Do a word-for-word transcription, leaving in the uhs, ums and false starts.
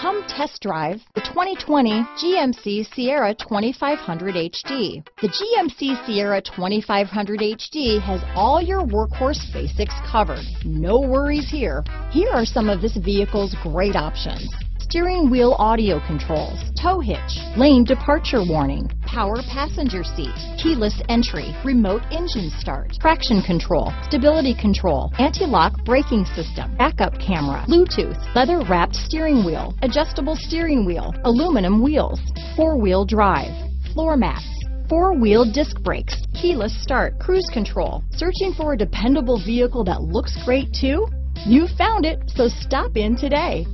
Come test drive the twenty twenty G M C Sierra twenty-five hundred H D. The G M C Sierra twenty-five hundred H D has all your workhorse basics covered. No worries here. Here are some of this vehicle's great options: steering wheel audio controls, tow hitch, lane departure warning, power passenger seat, keyless entry, remote engine start, traction control, stability control, anti-lock braking system, backup camera, Bluetooth, leather-wrapped steering wheel, adjustable steering wheel, aluminum wheels, four-wheel drive, floor mats, four-wheel disc brakes, keyless start, cruise control. Searching for a dependable vehicle that looks great too? You found it, so stop in today.